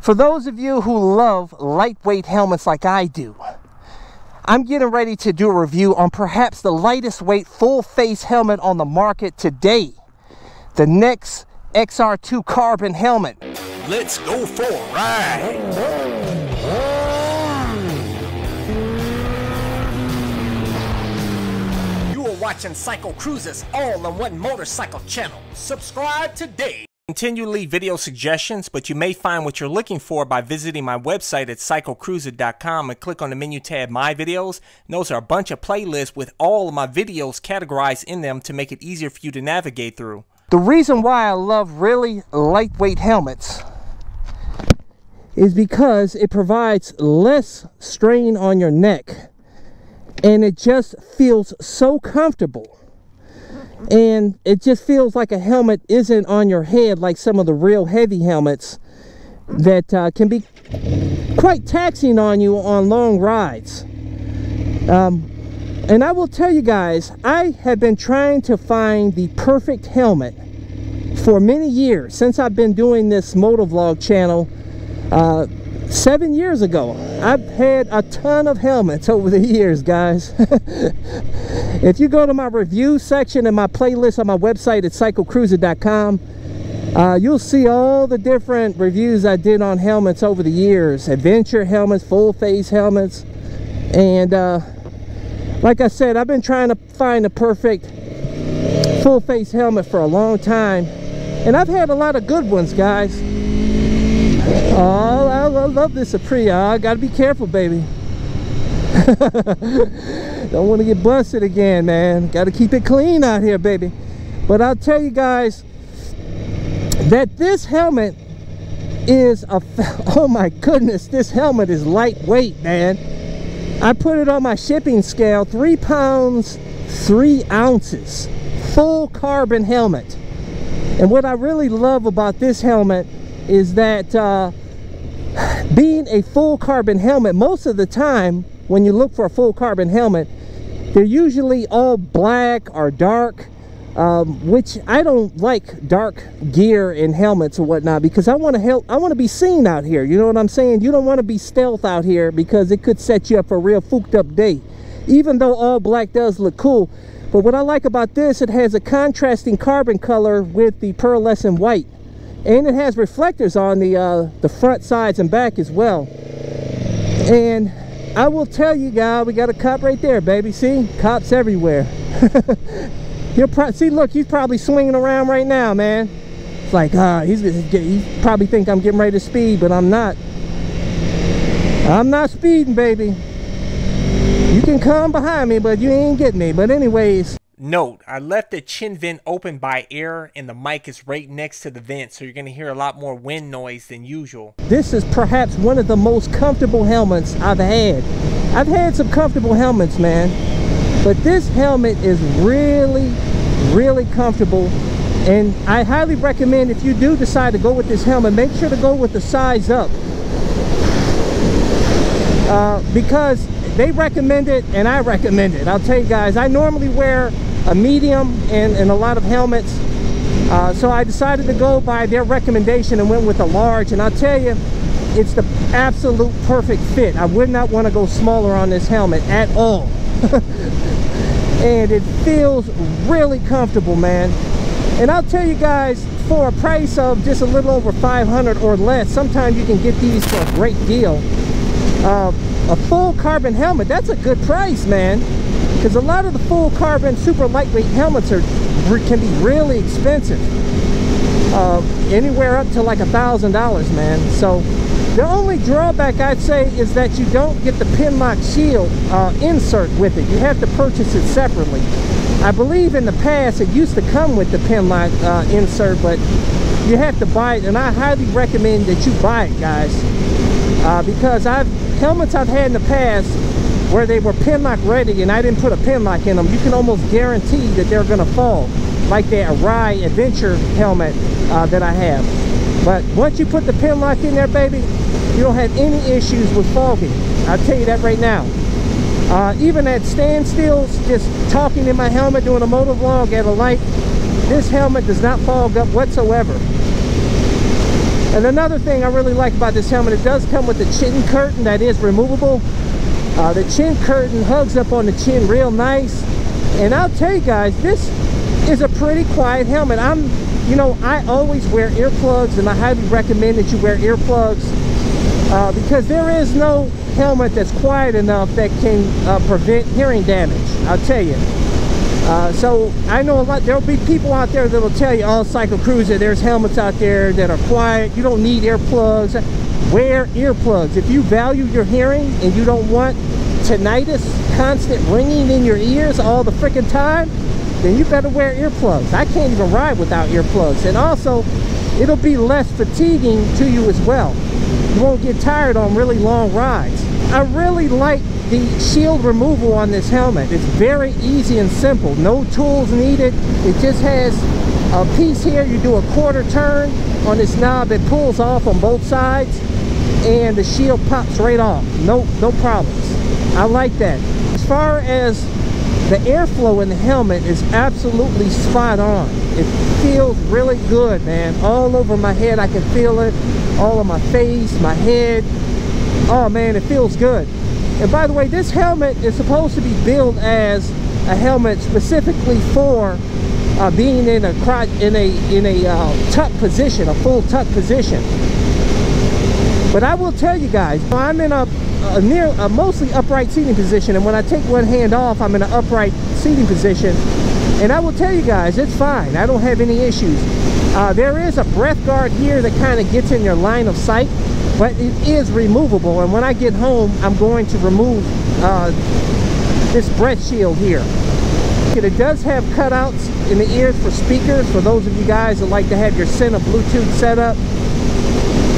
For those of you who love lightweight helmets like I do, I'm getting ready to do a review on perhaps the lightest weight full face helmet on the market today, the Nexx XR2 Carbon helmet. Let's go for a ride. Watching Cycle Cruises all on one motorcycle channel. Subscribe today. Continue to leave video suggestions, but you may find what you're looking for by visiting my website at cyclecruiser.com and click on the menu tab My Videos. And those are a bunch of playlists with all of my videos categorized in them to make it easier for you to navigate through. The reason why I love really lightweight helmets is because it provides less strain on your neck. And it just feels so comfortable. And it just feels like a helmet isn't on your head like some of the real heavy helmets that can be quite taxing on you on long rides. And I will tell you guys, I have been trying to find the perfect helmet for many years since I've been doing this motovlog channel. 7 years ago, I've had a ton of helmets over the years, guys. If you go to my review section and my playlist on my website at cyclecruiser.com, you'll see all the different reviews I did on helmets over the years. Adventure helmets, full face helmets. And like I said, I've been trying to find the perfect full face helmet for a long time. And I've had a lot of good ones, guys. Oh, I love this Sapria. I gotta be careful, baby. Don't want to get busted again, man. Gotta keep it clean out here, baby. But I'll tell you guys that this helmet is a... Oh my goodness, this helmet is lightweight, man. I put it on my shipping scale, 3 pounds 3 ounces, full carbon helmet. And what I really love about this helmet is that being a full carbon helmet, most of the time when you look for a full carbon helmet, they're usually all black or dark, which I don't like dark gear and helmets or whatnot, because I want to help. I want to be seen out here. You know what I'm saying? You don't want to be stealth out here, because it could set you up for a real fucked up day, even though all black does look cool. But what I like about this, it has a contrasting carbon color with the pearlescent white. And it has reflectors on the front, sides, and back as well. And I will tell you guys, we got a cop right there, baby. See? Cops everywhere. See, look, he's probably swinging around right now, man. It's like, he probably think I'm getting ready to speed, but I'm not. I'm not speeding, baby. You can come behind me, but you ain't getting me. But anyways... Note, I left the chin vent open by air and the mic is right next to the vent, so you're going to hear a lot more wind noise than usual. This is perhaps one of the most comfortable helmets I've had. I've had some comfortable helmets, man, but this helmet is really, really comfortable. And I highly recommend, if you do decide to go with this helmet, make sure to go with the size up, because they recommend it and I recommend it. I'll tell you guys, I normally wear a medium and a lot of helmets, so I decided to go by their recommendation and went with a large. And I'll tell you, it's the absolute perfect fit. I would not want to go smaller on this helmet at all. And it feels really comfortable, man. And I'll tell you guys, for a price of just a little over 500 or less, sometimes you can get these for a great deal. A full carbon helmet, that's a good price, man, because a lot of the full carbon super lightweight helmets can be really expensive, anywhere up to like $1,000, man. So the only drawback I'd say is that you don't get the Pinlock shield insert with it. You have to purchase it separately. I believe in the past it used to come with the Pinlock insert, but you have to buy it, and I highly recommend that you buy it, guys. Because helmets I've had in the past where they were Pinlock ready and I didn't put a Pinlock in them, you can almost guarantee that they're gonna fall, like the Arai adventure helmet that I have. But once you put the Pinlock in there, baby, you don't have any issues with fogging. I'll tell you that right now. Even at standstills, just talking in my helmet, doing a motovlog at a light, this helmet does not fog up whatsoever. And another thing I really like about this helmet, it does come with a chin curtain that is removable. The chin curtain hugs up on the chin real nice. And I'll tell you guys, this is a pretty quiet helmet. You know, I always wear earplugs, and I highly recommend that you wear earplugs because there is no helmet that's quiet enough that can prevent hearing damage, I'll tell you. So I know a lot, there'll be people out there that will tell you, oh, Cycle Cruiser, there's helmets out there that are quiet, you don't need earplugs. Wear earplugs. If you value your hearing and you don't want tinnitus, constant ringing in your ears all the freaking time, then you better wear earplugs. I can't even ride without earplugs. And also, it'll be less fatiguing to you as well. You won't get tired on really long rides. I really like the shield removal on this helmet. It's very easy and simple. No tools needed. It just has a piece here. You do a quarter turn on this knob. It pulls off on both sides, and the shield pops right off. No problems. I like that. As far as the airflow in the helmet is absolutely spot on. It feels really good, man. All over my head, I can feel it. All on my face, my head. Oh man, it feels good. And by the way, this helmet is supposed to be built as a helmet specifically for being in a tuck position, a full tuck position. But I will tell you guys, I'm in a mostly upright seating position, and when I take one hand off, I'm in an upright seating position, and I will tell you guys, it's fine. I don't have any issues. There is a breath guard here that kind of gets in your line of sight, but it is removable, and when I get home, I'm going to remove this breath shield here. It does have cutouts in the ears for speakers, for those of you guys that like to have your Senna Bluetooth set up.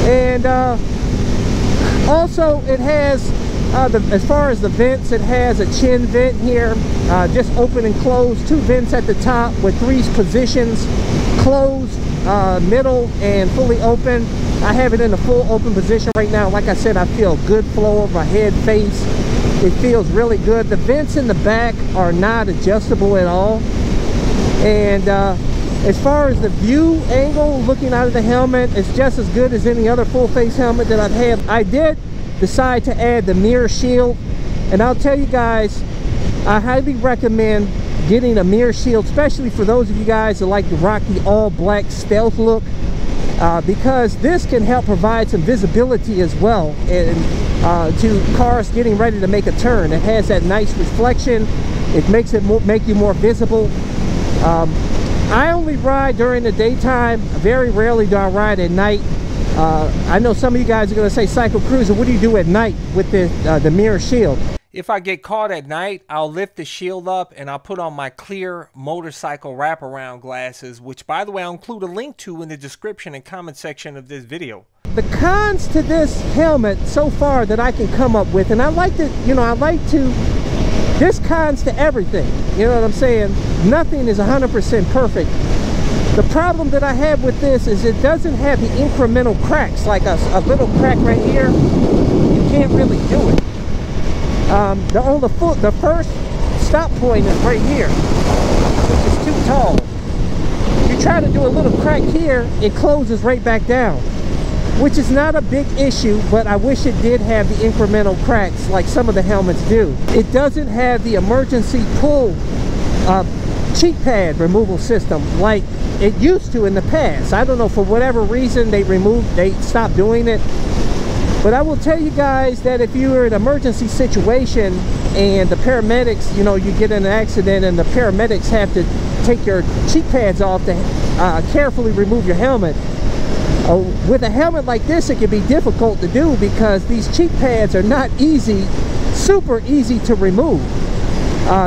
And also it has, as far as the vents, it has a chin vent here, just open and closed, two vents at the top with three positions, closed, middle, and fully open. I have it in a full open position right now. Like I said, I feel good flow of my head, face. It feels really good. The vents in the back are not adjustable at all. And as far as the view angle looking out of the helmet, it's just as good as any other full face helmet that I've had. I did decide to add the mirror shield, and I'll tell you guys, I highly recommend getting a mirror shield, especially for those of you guys that like to rock the all black stealth look, because this can help provide some visibility as well, and to cars getting ready to make a turn. It has that nice reflection. It makes it make you more visible. I only ride during the daytime. Very rarely do I ride at night. I know some of you guys are going to say, Cycle Cruiser, what do you do at night with the mirror shield? If I get caught at night, I'll lift the shield up and I'll put on my clear motorcycle wraparound glasses, which, by the way, I'll include a link to in the description and comment section of this video. The cons to this helmet so far that I can come up with, and I like to, you know, I like to... There's cons to everything, you know what I'm saying? Nothing is 100% perfect. The problem that I have with this is it doesn't have the incremental cracks, like a little crack right here. You can't really do it. The first stop point is right here, which is too tall. If you try to do a little crack here, it closes right back down, which is not a big issue, but I wish it did have the incremental cracks like some of the helmets do. It doesn't have the emergency pull cheek pad removal system like it used to in the past. I don't know, for whatever reason they stopped doing it. But I will tell you guys that if you are in an emergency situation and the paramedics, you know, you get in an accident and the paramedics have to take your cheek pads off to carefully remove your helmet. With a helmet like this, it can be difficult to do because these cheek pads are not easy, super easy to remove.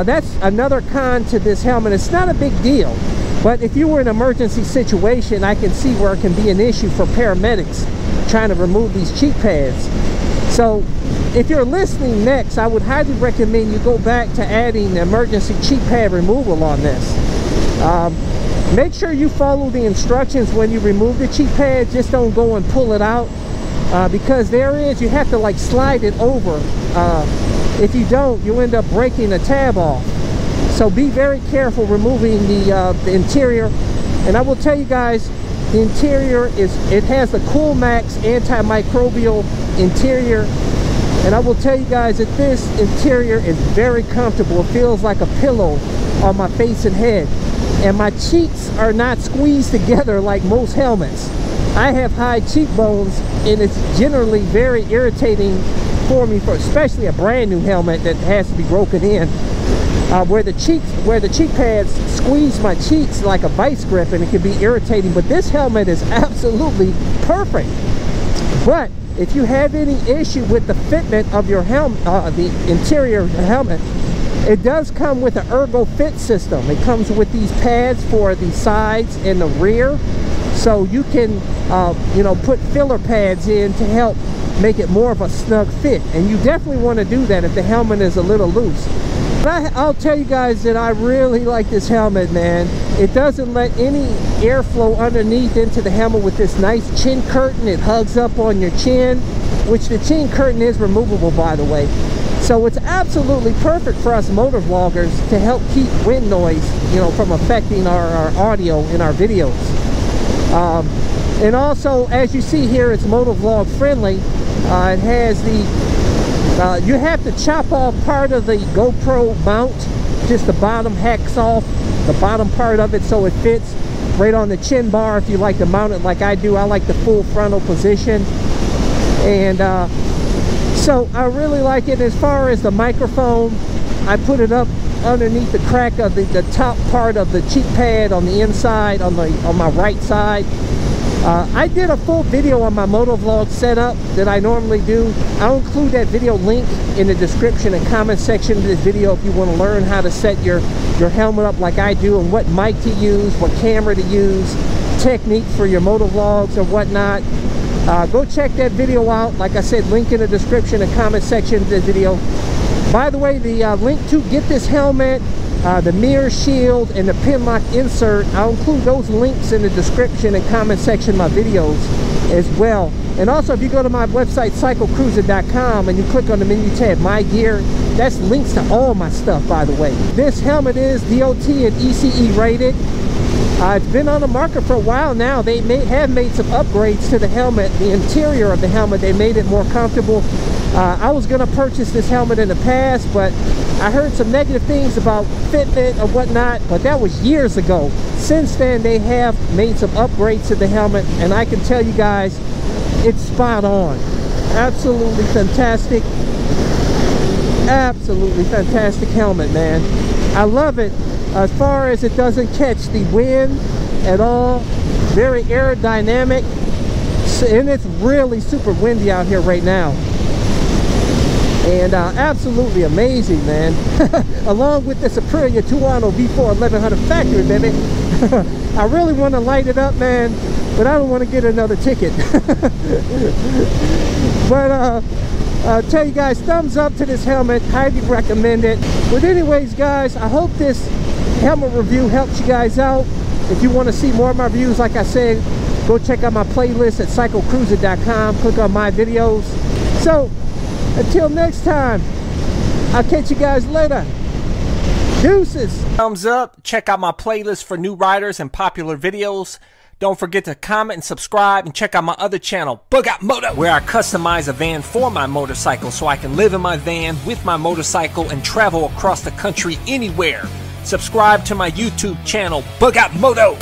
That's another con to this helmet. It's not a big deal, but if you were in an emergency situation, I can see where it can be an issue for paramedics trying to remove these cheek pads. So if you're listening next, I would highly recommend you go back to adding the emergency cheek pad removal on this. Make sure you follow the instructions when you remove the cheek pad. Just don't go and pull it out, because you have to like slide it over. If you don't, you end up breaking a tab off. So be very careful removing the interior. And I will tell you guys, The interior is, it has the Cool Max antimicrobial interior, and I will tell you guys that this interior is very comfortable. It feels like a pillow on my face and head, and my cheeks are not squeezed together like most helmets. I have high cheekbones, and it's generally very irritating for me, for especially a brand new helmet that has to be broken in, where the cheek pads squeeze my cheeks like a vice grip, and it can be irritating. But this helmet is absolutely perfect. But if you have any issue with the fitment of your helmet, the interior of the helmet, it does come with an Ergo Fit system. It comes with these pads for the sides and the rear, so you can you know, put filler pads in to help make it more of a snug fit. And you definitely want to do that if the helmet is a little loose. But I'll tell you guys that I really like this helmet, man. It doesn't let any airflow underneath into the helmet with this nice chin curtain. It hugs up on your chin, which the chin curtain is removable, by the way. So it's absolutely perfect for us motor vloggers to help keep wind noise, you know, from affecting our audio in our videos. And also, as you see here, it's motor vlog friendly. It has the, you have to chop off part of the GoPro mount, just the bottom hacks off, the bottom part of it, so it fits right on the chin bar if you like to mount it like I do. I like the full frontal position. And so I really like it. As far as the microphone, I put it up underneath the crack of the top part of the cheek pad on the inside, on my right side. I did a full video on my motovlog setup that I normally do. I'll include that video link in the description and comment section of this video if you want to learn how to set your helmet up like I do, and what mic to use, what camera to use, techniques for your motovlogs and whatnot. Go check that video out. Like I said, link in the description and comment section of this video. By the way, the link to get this helmet, the mirror shield, and the Pinlock insert, I'll include those links in the description and comment section of my videos as well. And also, if you go to my website, cyclecruiser.com, and you click on the menu tab, My Gear, that's links to all my stuff, by the way. This helmet is DOT and ECE rated. It's been on the market for a while now. They have made some upgrades to the helmet, the interior of the helmet. They made it more comfortable. I was going to purchase this helmet in the past, but I heard some negative things about fitment or whatnot, but that was years ago. Since then, they have made some upgrades to the helmet, and I can tell you guys, it's spot on. Absolutely fantastic. Absolutely fantastic helmet, man. I love it. As far as it doesn't catch the wind at all, very aerodynamic, and it's really super windy out here right now. And absolutely amazing, man. Along with this Aprilia Tuono V4 1100 Factory, baby. I really want to light it up, man, but I don't want to get another ticket. But tell you guys, thumbs up to this helmet. Highly recommend it. But anyways, guys, I hope this helmet review helps you guys out. If you want to see more of my reviews, like I said, go check out my playlist at cyclecruiser.com. Click on my videos. So, until next time, I'll catch you guys later. Deuces. Thumbs up. Check out my playlist for new riders and popular videos. Don't forget to comment and subscribe, and check out my other channel, Bugout Moto, where I customize a van for my motorcycle so I can live in my van with my motorcycle and travel across the country anywhere. Subscribe to my YouTube channel, Bugout Moto.